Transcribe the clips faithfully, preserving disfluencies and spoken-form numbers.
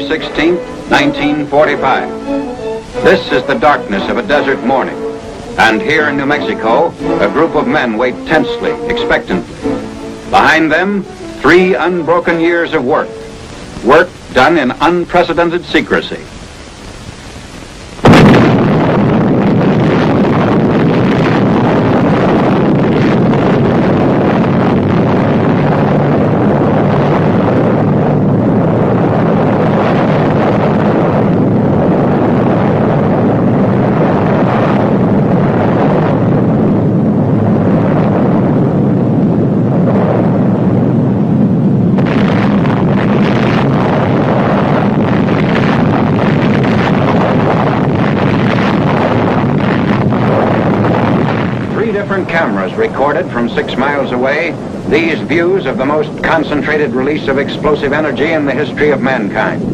July sixteenth, nineteen forty-five. This is the darkness of a desert morning, and here in New Mexico, a group of men wait tensely, expectantly. Behind them, three unbroken years of work, work done in unprecedented secrecy. Cameras recorded from six miles away these views of the most concentrated release of explosive energy in the history of mankind.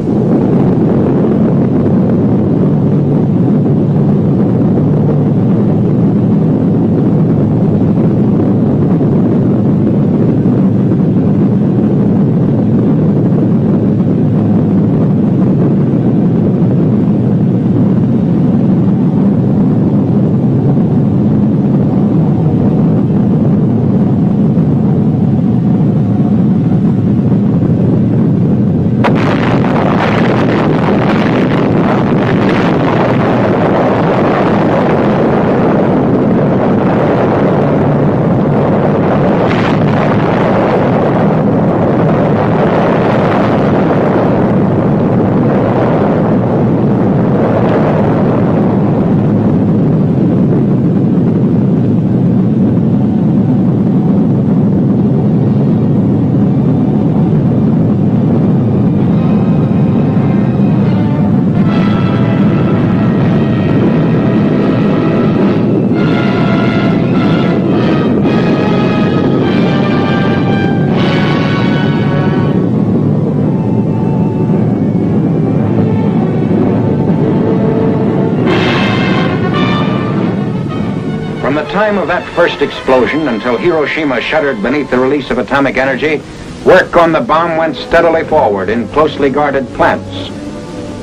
From the time of that first explosion until Hiroshima shuddered beneath the release of atomic energy, work on the bomb went steadily forward in closely guarded plants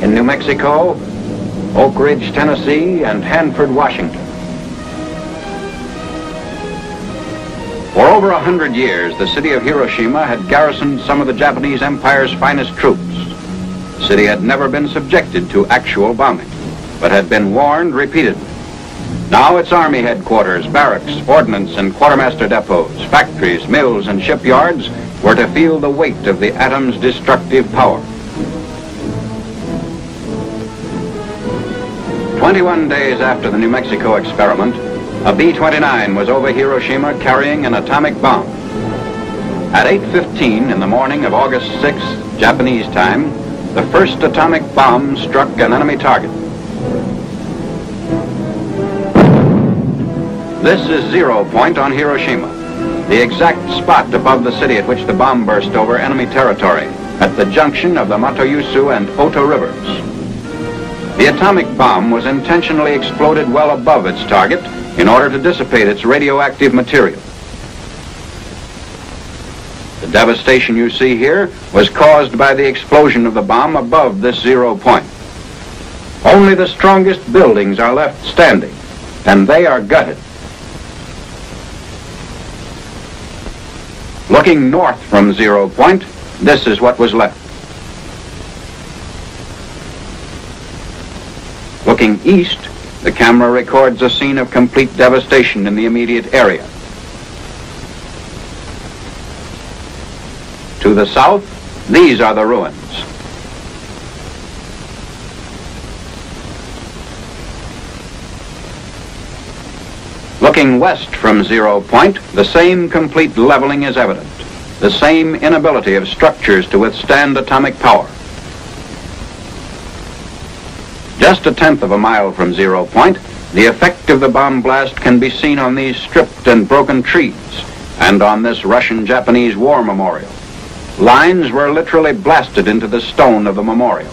in New Mexico, Oak Ridge, Tennessee, and Hanford, Washington. For over a hundred years, the city of Hiroshima had garrisoned some of the Japanese Empire's finest troops. The city had never been subjected to actual bombing, but had been warned repeatedly. Now its army headquarters, barracks, ordnance and quartermaster depots, factories, mills and shipyards were to feel the weight of the atom's destructive power. twenty-one days after the New Mexico experiment, a B twenty-nine was over Hiroshima carrying an atomic bomb. At eight fifteen in the morning of August sixth, Japanese time, the first atomic bomb struck an enemy target. This is zero point on Hiroshima, the exact spot above the city at which the bomb burst over enemy territory, at the junction of the Matoyusu and Oto rivers. The atomic bomb was intentionally exploded well above its target in order to dissipate its radioactive material. The devastation you see here was caused by the explosion of the bomb above this zero point. Only the strongest buildings are left standing, and they are gutted. Looking north from zero point, this is what was left. Looking east, the camera records a scene of complete devastation in the immediate area. To the south, these are the ruins. Looking west from zero point, the same complete leveling is evident, the same inability of structures to withstand atomic power. Just a tenth of a mile from zero point, the effect of the bomb blast can be seen on these stripped and broken trees and on this Russian-Japanese war memorial. Lines were literally blasted into the stone of the memorial.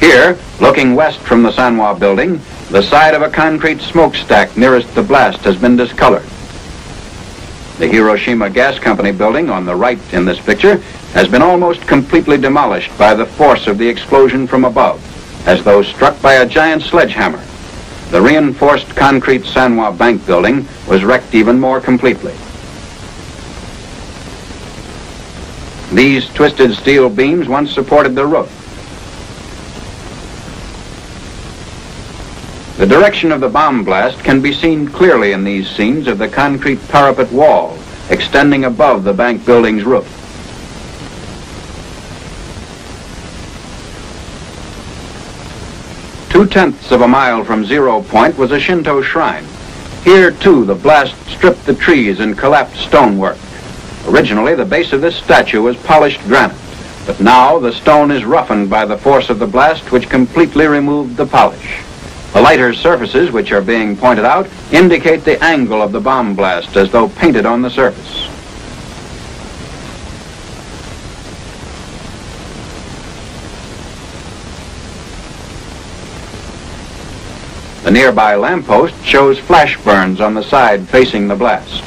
Here, looking west from the Sanwa building, the side of a concrete smokestack nearest the blast has been discolored. The Hiroshima Gas Company building on the right in this picture has been almost completely demolished by the force of the explosion from above, as though struck by a giant sledgehammer. The reinforced concrete Sanwa Bank building was wrecked even more completely. These twisted steel beams once supported the roof. The direction of the bomb blast can be seen clearly in these scenes of the concrete parapet wall extending above the bank building's roof. Two-tenths of a mile from zero point was a Shinto shrine. Here, too, the blast stripped the trees and collapsed stonework. Originally, the base of this statue was polished granite, but now the stone is roughened by the force of the blast, which completely removed the polish. The lighter surfaces, which are being pointed out, indicate the angle of the bomb blast, as though painted on the surface. The nearby lamppost shows flash burns on the side facing the blast.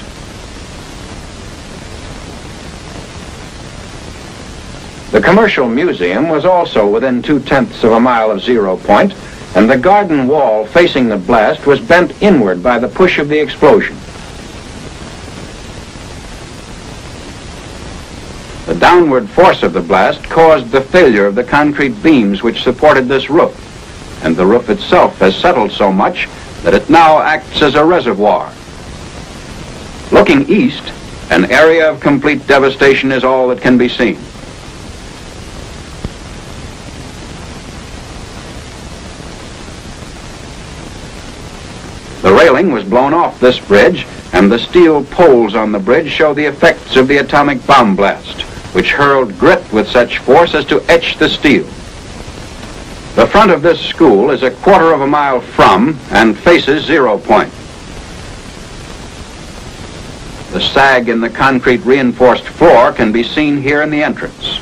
The commercial museum was also within two-tenths of a mile of zero point, and the garden wall facing the blast was bent inward by the push of the explosion. The downward force of the blast caused the failure of the concrete beams which supported this roof, and the roof itself has settled so much that it now acts as a reservoir. Looking east, an area of complete devastation is all that can be seen. The railing was blown off this bridge, and the steel poles on the bridge show the effects of the atomic bomb blast, which hurled grit with such force as to etch the steel. The front of this school is a quarter of a mile from and faces zero point. The sag in the concrete reinforced floor can be seen here in the entrance.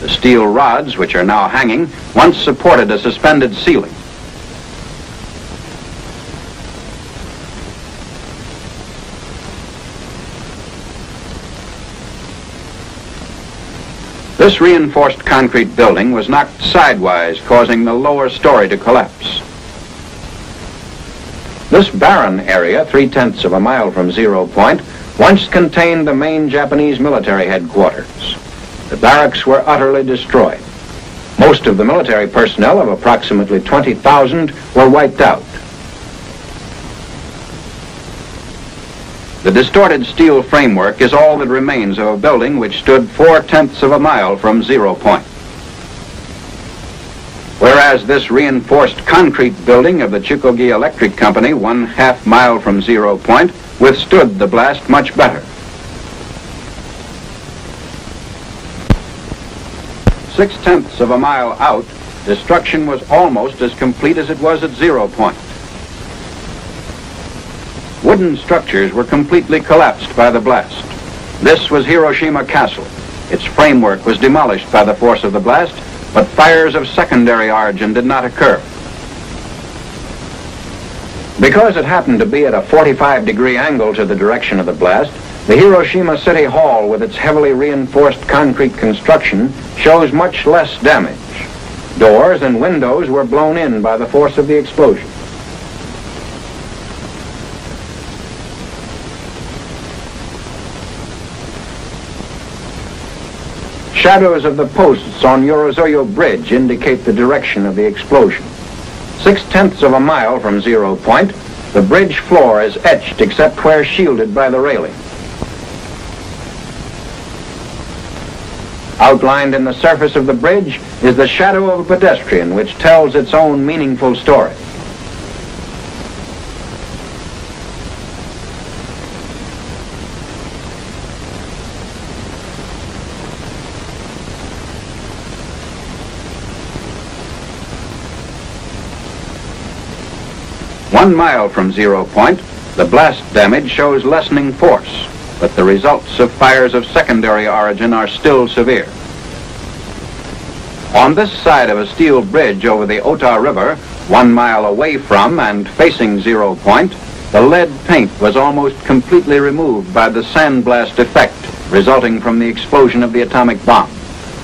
The steel rods, which are now hanging, once supported a suspended ceiling. This reinforced concrete building was knocked sidewise, causing the lower story to collapse. This barren area, three-tenths of a mile from zero point, once contained the main Japanese military headquarters. The barracks were utterly destroyed. Most of the military personnel, of approximately twenty thousand, were wiped out. The distorted steel framework is all that remains of a building which stood four-tenths of a mile from zero point. Whereas this reinforced concrete building of the Chikogi Electric Company, one half mile from zero point, withstood the blast much better. Six-tenths of a mile out, destruction was almost as complete as it was at zero point. Wooden structures were completely collapsed by the blast. This was Hiroshima Castle. Its framework was demolished by the force of the blast, but fires of secondary origin did not occur. Because it happened to be at a forty-five degree angle to the direction of the blast, the Hiroshima City Hall, with its heavily reinforced concrete construction, shows much less damage. Doors and windows were blown in by the force of the explosion. Shadows of the posts on Yorozoyo Bridge indicate the direction of the explosion. Six-tenths of a mile from zero point, the bridge floor is etched except where shielded by the railing. Outlined in the surface of the bridge is the shadow of a pedestrian, which tells its own meaningful story. One mile from zero point, the blast damage shows lessening force, but the results of fires of secondary origin are still severe. On this side of a steel bridge over the Ota River, one mile away from and facing zero point, the lead paint was almost completely removed by the sandblast effect, resulting from the explosion of the atomic bomb.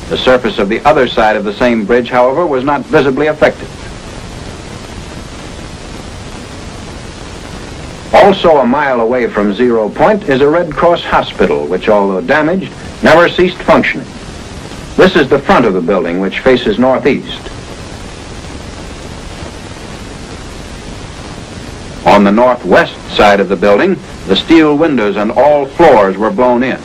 The surface of the other side of the same bridge, however, was not visibly affected. Also a mile away from Zero Point is a Red Cross hospital, which, although damaged, never ceased functioning. This is the front of the building, which faces northeast. On the northwest side of the building, the steel windows on all floors were blown in.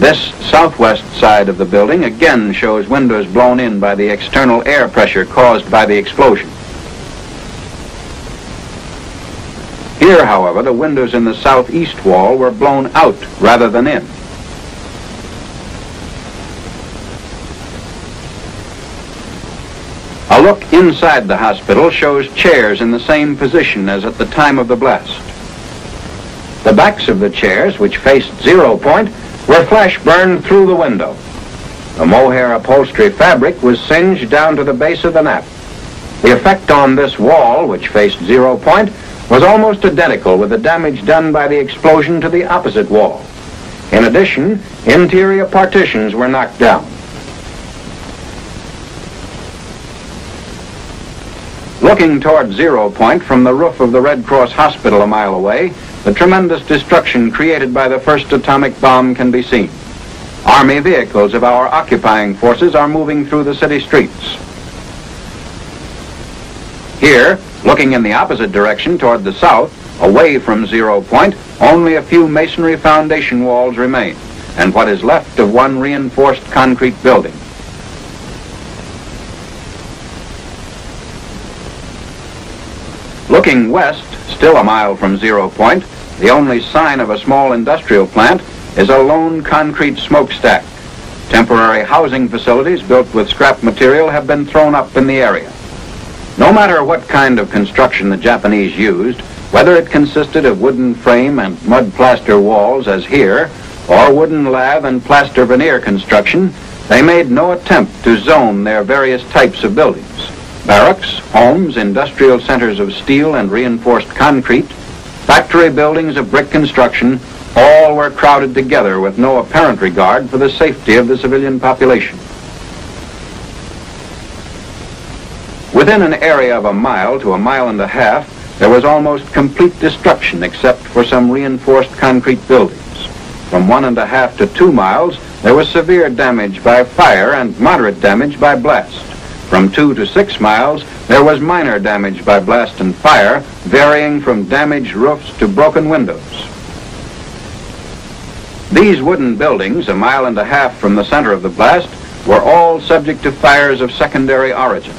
This southwest side of the building again shows windows blown in by the external air pressure caused by the explosion. Here, however, the windows in the southeast wall were blown out rather than in. A look inside the hospital shows chairs in the same position as at the time of the blast. The backs of the chairs, which faced Zero Point, were flash burned through the window. The mohair upholstery fabric was singed down to the base of the nap. The effect on this wall, which faced Zero Point, was almost identical with the damage done by the explosion to the opposite wall. In addition, interior partitions were knocked down. Looking toward Zero Point from the roof of the Red Cross Hospital a mile away, the tremendous destruction created by the first atomic bomb can be seen. Army vehicles of our occupying forces are moving through the city streets. Here, looking in the opposite direction toward the south, away from Zero Point, only a few masonry foundation walls remain, and what is left of one reinforced concrete building. Looking west, still a mile from Zero Point, the only sign of a small industrial plant is a lone concrete smokestack. Temporary housing facilities built with scrap material have been thrown up in the area. No matter what kind of construction the Japanese used, whether it consisted of wooden frame and mud plaster walls as here, or wooden lath and plaster veneer construction, they made no attempt to zone their various types of buildings. Barracks, homes, industrial centers of steel and reinforced concrete, factory buildings of brick construction, all were crowded together with no apparent regard for the safety of the civilian population. Within an area of a mile to a mile and a half, there was almost complete destruction except for some reinforced concrete buildings. From one and a half to two miles, there was severe damage by fire and moderate damage by blast. From two to six miles, there was minor damage by blast and fire, varying from damaged roofs to broken windows. These wooden buildings, a mile and a half from the center of the blast, were all subject to fires of secondary origin.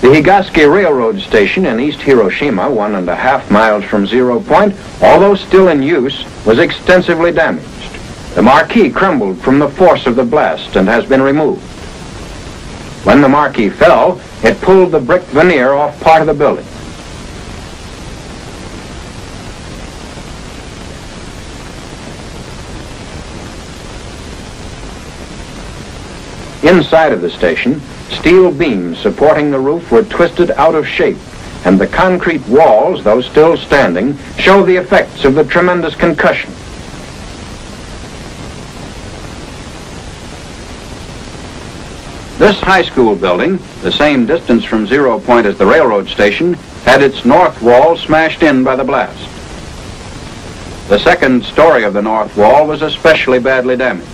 The Higashi Railroad Station in East Hiroshima, one and a half miles from Zero Point, although still in use, was extensively damaged. The marquee crumbled from the force of the blast and has been removed. When the marquee fell, it pulled the brick veneer off part of the building. Inside of the station, steel beams supporting the roof were twisted out of shape, and the concrete walls, though still standing, show the effects of the tremendous concussion. This high school building, the same distance from Zero Point as the railroad station, had its north wall smashed in by the blast. The second story of the north wall was especially badly damaged.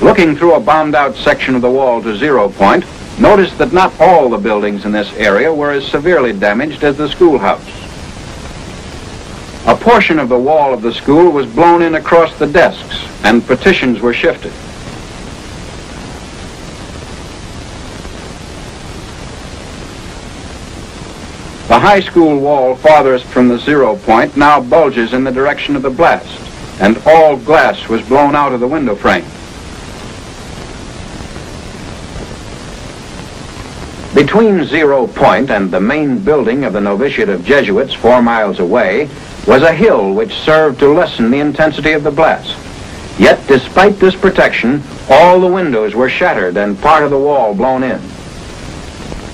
Looking through a bombed-out section of the wall to Zero Point, notice that not all the buildings in this area were as severely damaged as the schoolhouse. A portion of the wall of the school was blown in across the desks, and partitions were shifted. The high school wall farthest from the Zero Point now bulges in the direction of the blast, and all glass was blown out of the window frame. Between Zero Point and the main building of the Novitiate of Jesuits, four miles away, was a hill which served to lessen the intensity of the blast. Yet despite this protection, all the windows were shattered and part of the wall blown in.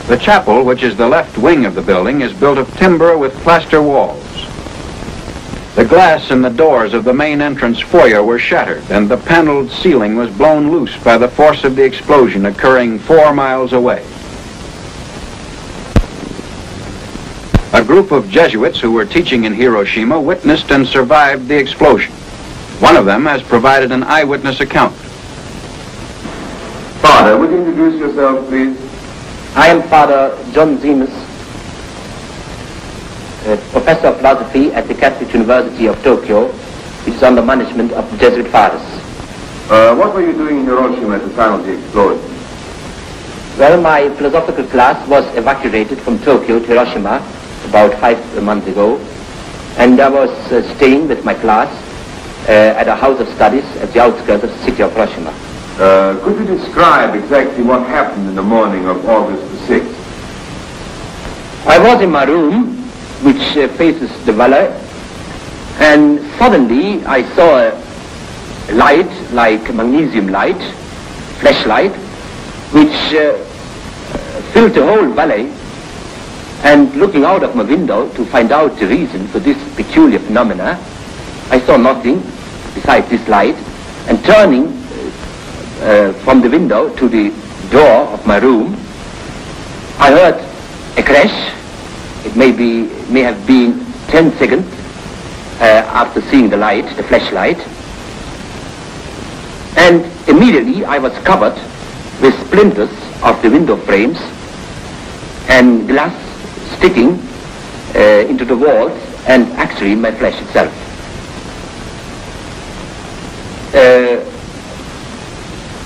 The chapel, which is the left wing of the building, is built of timber with plaster walls. The glass in the doors of the main entrance foyer were shattered, and the paneled ceiling was blown loose by the force of the explosion occurring four miles away. A group of Jesuits who were teaching in Hiroshima witnessed and survived the explosion. One of them has provided an eyewitness account. Father, would you introduce yourself, please? I am Father John Zemus, Professor of Philosophy at the Catholic University of Tokyo, which is under management of the Jesuit Fathers. Uh, what were you doing in Hiroshima at the time of the explosion? Well, my philosophical class was evacuated from Tokyo to Hiroshima about five months ago, and I was uh, staying with my class uh, at a house of studies at the outskirts of the city of Hiroshima. Uh, could you describe exactly what happened in the morning of August the sixth? I was in my room, which uh, faces the valley, and suddenly I saw a light, like magnesium light, flashlight, which uh, filled the whole valley, and looking out of my window to find out the reason for this peculiar phenomena, I saw nothing besides this light, and turning Uh, from the window to the door of my room, I heard a crash. It may be, may have been ten seconds uh, after seeing the light, the flashlight, and immediately I was covered with splinters of the window frames and glass sticking uh, into the walls and actually my flesh itself. Uh,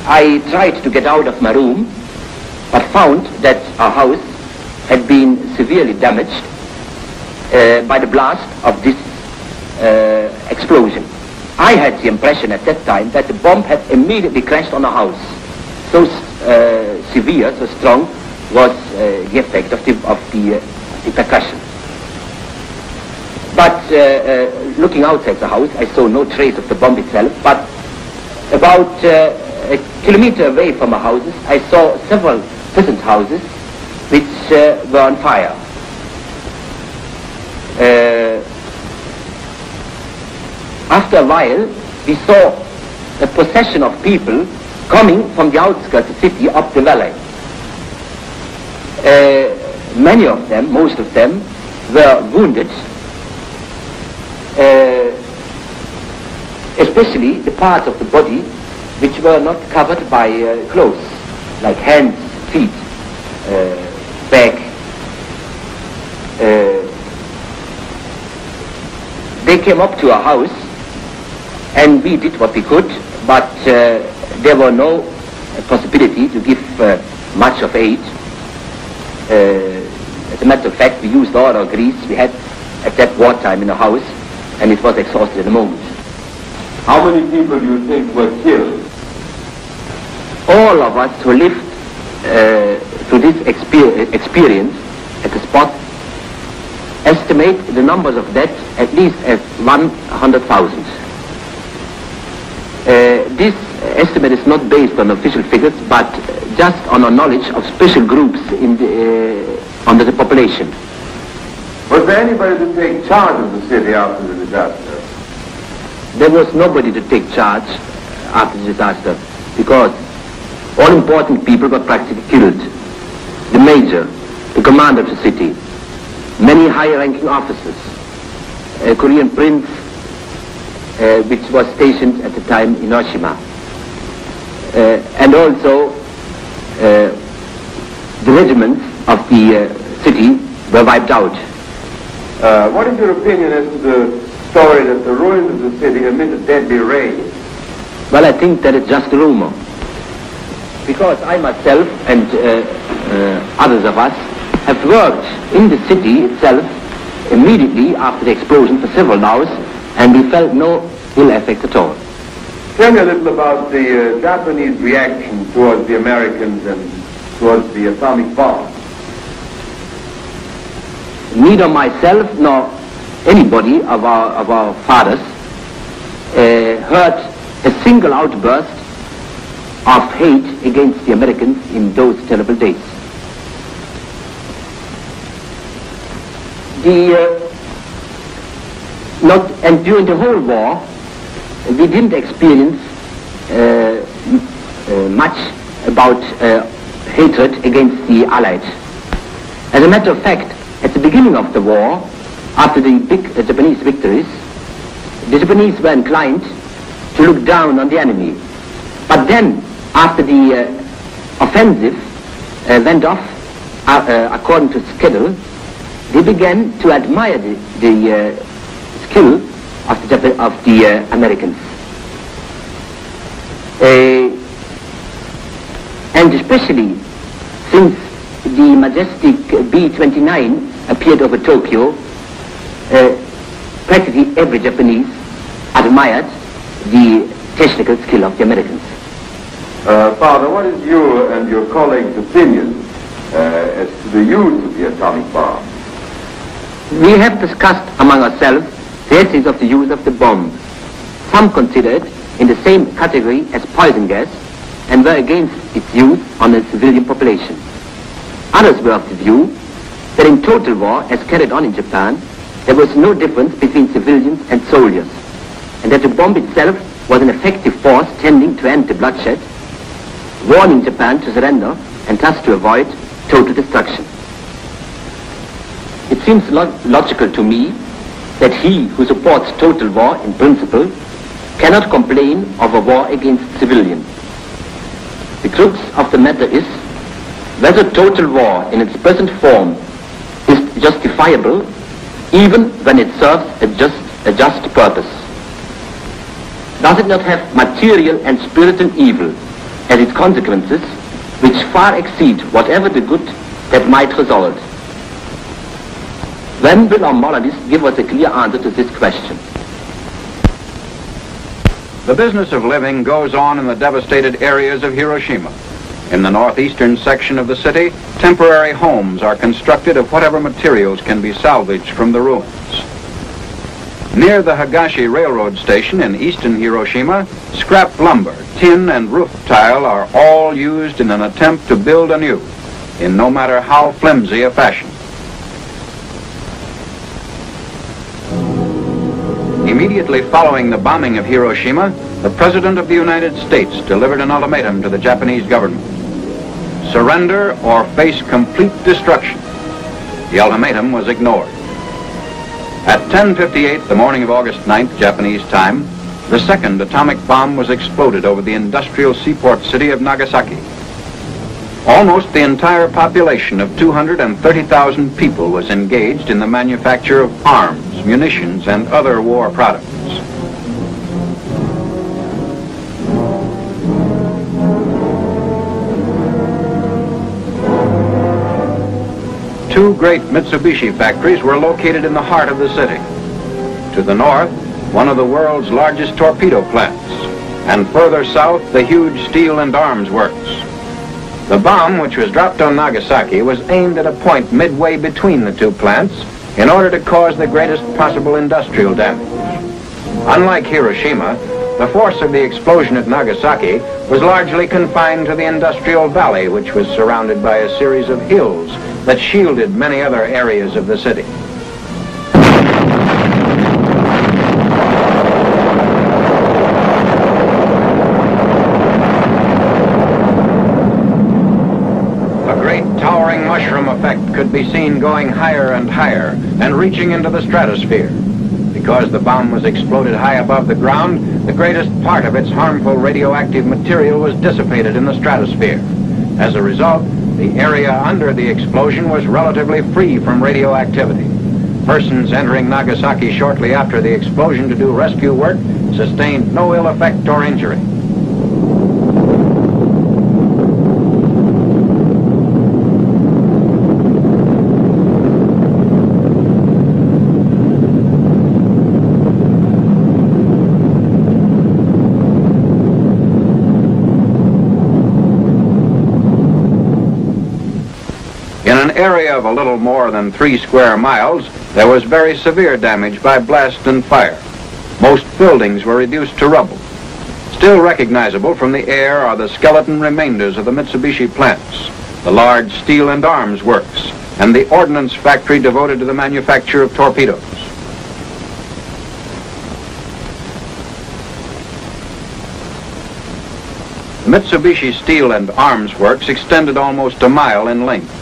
I tried to get out of my room, but found that our house had been severely damaged uh, by the blast of this uh, explosion. I had the impression at that time that the bomb had immediately crashed on our house. So uh, severe, so strong was uh, the effect of the, of the, uh, the percussion. But uh, uh, looking outside the house, I saw no trace of the bomb itself, but about uh, a kilometer away from our houses, I saw several peasant houses which uh, were on fire. Uh, after a while, we saw a procession of people coming from the outskirts of the city up the valley. Uh, many of them, most of them, were wounded, uh, especially the parts of the body which were not covered by uh, clothes, like hands, feet, uh, back. Uh, they came up to our house, and we did what we could, but uh, there were no uh, possibility to give uh, much of aid. Uh, as a matter of fact, we used all our grease we had at that wartime in our house, and it was exhausted at the moment. How many people do you think were killed? All of us who lived uh, through this exper experience at the spot estimate the numbers of deaths at least as one hundred thousand. Uh, this estimate is not based on official figures, but just on our knowledge of special groups in the, uh, under the population. Was there anybody to take charge of the city after the disaster? There was nobody to take charge after the disaster, because all important people were practically killed. The major, the commander of the city, many high-ranking officers, a Korean prince, uh, which was stationed at the time in Oshima, uh, and also uh, the regiments of the uh, city were wiped out. Uh, what is your opinion as to the story that the ruins of the city emitted deadly rain? Well, I think that it's just a rumor, because I myself and uh, uh, others of us have worked in the city itself immediately after the explosion for several hours, and we felt no ill effects at all. Tell me a little about the uh, Japanese reaction towards the Americans and towards the atomic bomb. Neither myself nor anybody of our, of our fathers uh, heard a single outburst of hate against the Americans in those terrible days. The, uh, not, and during the whole war, we didn't experience uh, uh, much about uh, hatred against the Allies. As a matter of fact, at the beginning of the war, after the big uh, Japanese victories, the Japanese were inclined to look down on the enemy. But then, after the uh, offensive uh, went off, uh, uh, according to schedule, they began to admire the, the uh, skill of the, Jap of the uh, Americans. Uh, and especially since the majestic B twenty-nine appeared over Tokyo, uh, practically every Japanese admired the technical skill of the Americans. Uh, Father, what is your and your colleagues' opinion uh, as to the use of the atomic bomb? We have discussed among ourselves the essence of the use of the bomb. Some consider it in the same category as poison gas and were against its use on the civilian population. Others were of the view that in total war as carried on in Japan, there was no difference between civilians and soldiers, and that the bomb itself was an effective force tending to end the bloodshed, warning Japan to surrender and thus to avoid total destruction. It seems log logical to me that he who supports total war in principle cannot complain of a war against civilians. The crux of the matter is whether total war in its present form is justifiable even when it serves a just, a just purpose. Does it not have material and spiritual evil as its consequences, which far exceed whatever the good that might result? When will our moralists give us a clear answer to this question? The business of living goes on in the devastated areas of Hiroshima. In the northeastern section of the city, temporary homes are constructed of whatever materials can be salvaged from the ruins. Near the Higashi Railroad Station in eastern Hiroshima, scrap lumber, tin, and roof tile are all used in an attempt to build anew, in no matter how flimsy a fashion. Immediately following the bombing of Hiroshima, the President of the United States delivered an ultimatum to the Japanese government. Surrender or face complete destruction. The ultimatum was ignored. At ten fifty-eight the morning of August ninth, Japanese time, the second atomic bomb was exploded over the industrial seaport city of Nagasaki. Almost the entire population of two hundred thirty thousand people was engaged in the manufacture of arms, munitions, and other war products. Two great Mitsubishi factories were located in the heart of the city. To the north, one of the world's largest torpedo plants, and further south, the huge steel and arms works. The bomb, which was dropped on Nagasaki, was aimed at a point midway between the two plants in order to cause the greatest possible industrial damage. Unlike Hiroshima, the force of the explosion at Nagasaki was largely confined to the industrial valley, which was surrounded by a series of hills that shielded many other areas of the city. Could be seen going higher and higher and reaching into the stratosphere. Because the bomb was exploded high above the ground, the greatest part of its harmful radioactive material was dissipated in the stratosphere. As a result, the area under the explosion was relatively free from radioactivity. Persons entering Nagasaki shortly after the explosion to do rescue work sustained no ill effect or injury. Area of a little more than three square miles, there was very severe damage by blast and fire. Most buildings were reduced to rubble. Still recognizable from the air are the skeleton remainders of the Mitsubishi plants, the large steel and arms works, and the ordnance factory devoted to the manufacture of torpedoes. The Mitsubishi steel and arms works extended almost a mile in length.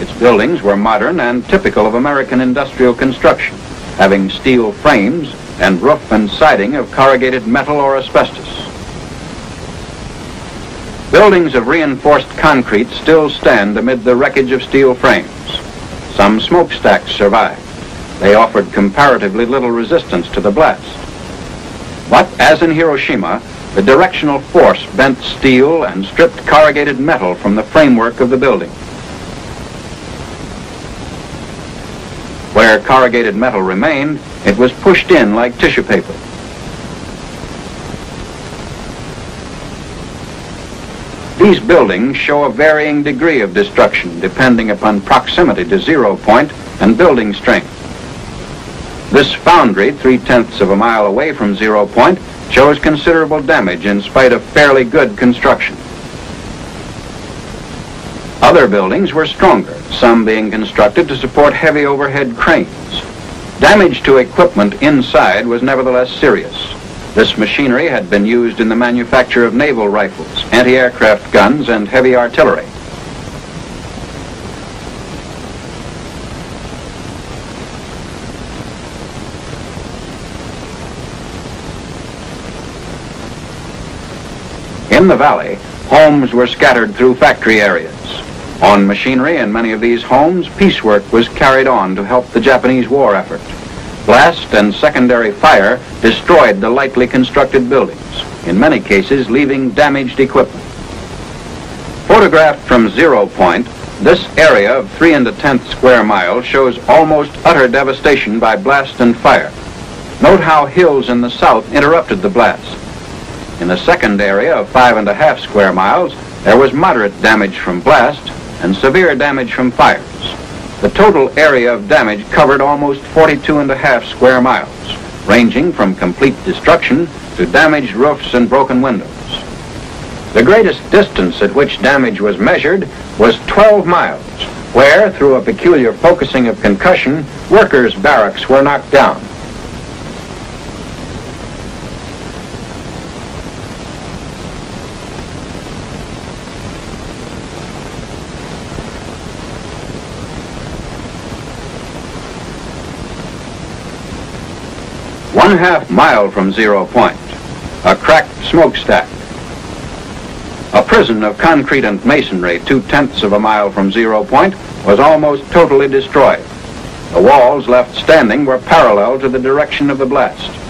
Its buildings were modern and typical of American industrial construction, having steel frames and roof and siding of corrugated metal or asbestos. Buildings of reinforced concrete still stand amid the wreckage of steel frames. Some smokestacks survived. They offered comparatively little resistance to the blast. But as in Hiroshima, the directional force bent steel and stripped corrugated metal from the framework of the building. Where corrugated metal remained, it was pushed in like tissue paper. These buildings show a varying degree of destruction depending upon proximity to zero point and building strength. This foundry, three-tenths of a mile away from zero point, shows considerable damage in spite of fairly good construction. Other buildings were stronger, some being constructed to support heavy overhead cranes. Damage to equipment inside was nevertheless serious. This machinery had been used in the manufacture of naval rifles, anti-aircraft guns, and heavy artillery. In the valley, homes were scattered through factory areas. On machinery in many of these homes, piecework was carried on to help the Japanese war effort. Blast and secondary fire destroyed the lightly constructed buildings, in many cases leaving damaged equipment. Photographed from zero point, this area of three and a tenth square mile shows almost utter devastation by blast and fire. Note how hills in the south interrupted the blast. In the second area of five and a half square miles, there was moderate damage from blast and severe damage from fires. The total area of damage covered almost forty-two and a half square miles, ranging from complete destruction to damaged roofs and broken windows. The greatest distance at which damage was measured was twelve miles, where, through a peculiar focusing of concussion, workers' barracks were knocked down. One half mile from zero point, a cracked smokestack. A prison of concrete and masonry two-tenths of a mile from zero point was almost totally destroyed. The walls left standing were parallel to the direction of the blast.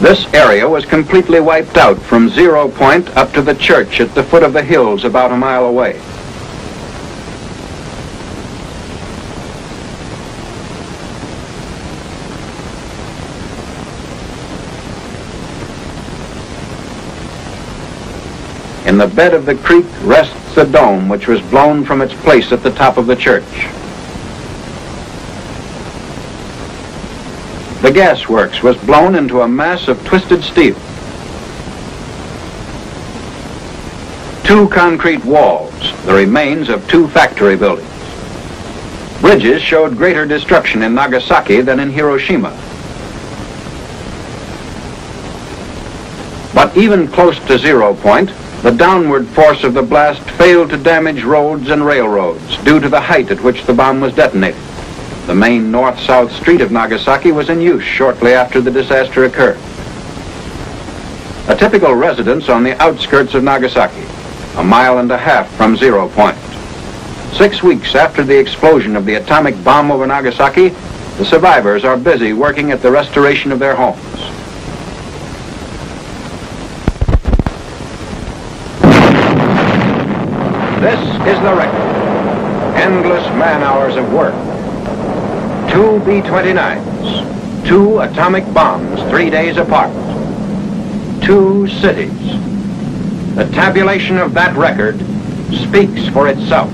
This area was completely wiped out from zero point up to the church at the foot of the hills about a mile away. In the bed of the creek rests the dome which was blown from its place at the top of the church. The gasworks was blown into a mass of twisted steel. Two concrete walls, the remains of two factory buildings. Bridges showed greater destruction in Nagasaki than in Hiroshima. But even close to zero point, the downward force of the blast failed to damage roads and railroads due to the height at which the bomb was detonated. The main north-south street of Nagasaki was in use shortly after the disaster occurred. A typical residence on the outskirts of Nagasaki, a mile and a half from zero point. Six weeks after the explosion of the atomic bomb over Nagasaki, the survivors are busy working at the restoration of their homes. This is the record. Endless man-hours of work. Two B twenty-nines, two atomic bombs three days apart, two cities. The tabulation of that record speaks for itself.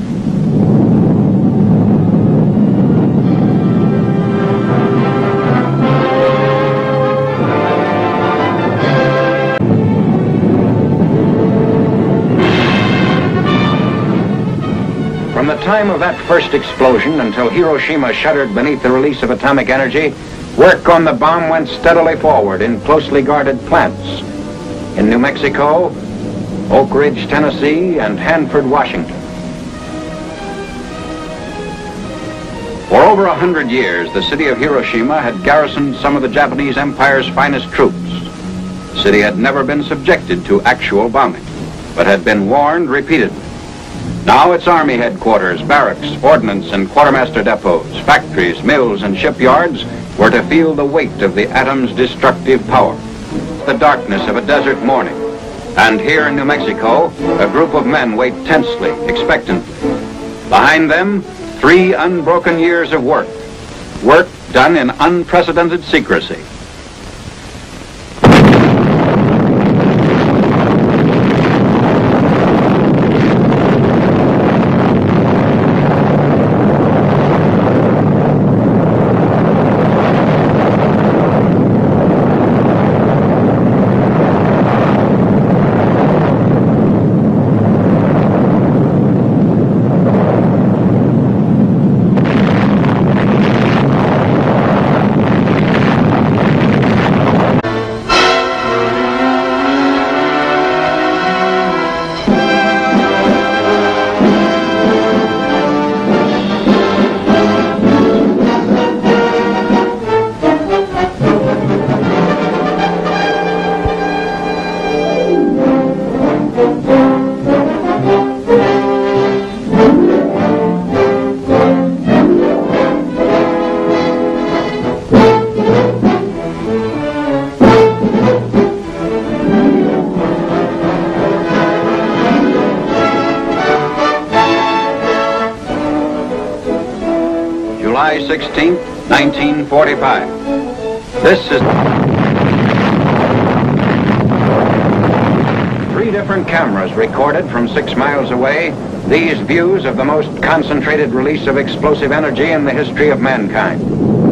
From the time of that first explosion until Hiroshima shuddered beneath the release of atomic energy, work on the bomb went steadily forward in closely guarded plants in New Mexico, Oak Ridge, Tennessee, and Hanford, Washington. For over a hundred years, the city of Hiroshima had garrisoned some of the Japanese Empire's finest troops. The city had never been subjected to actual bombing, but had been warned repeatedly. Now its army headquarters, barracks, ordnance and quartermaster depots, factories, mills and shipyards were to feel the weight of the atom's destructive power. The darkness of a desert morning. And here in New Mexico, a group of men wait tensely, expectantly. Behind them, three unbroken years of work, work done in unprecedented secrecy. July sixteenth, nineteen forty-five. This is... Three different cameras recorded from six miles away these views of the most concentrated release of explosive energy in the history of mankind.